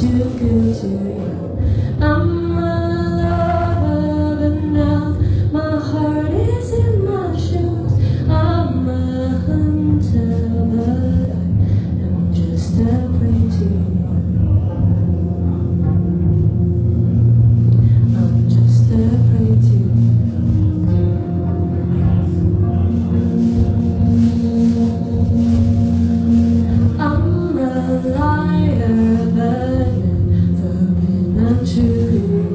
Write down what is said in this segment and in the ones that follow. too good to you. I'm a lover, but now my heart is in my shoes. I'm a hunter, but I'm just a prey to you. I'm just a prey to you. I'm a liar, but I'm too good.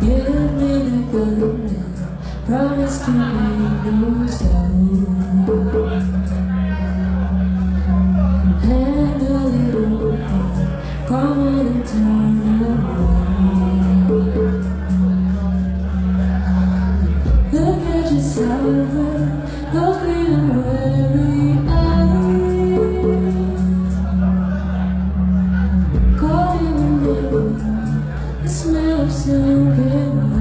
You've been a good man, promise to make no sound. And a little more, come on and turn around. Look at yourself, look in a weary eye. Caught in the middle, the smell of sunken wine.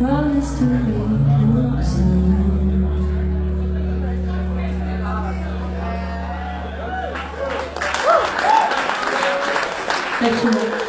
Promise to be no sound. Thank you.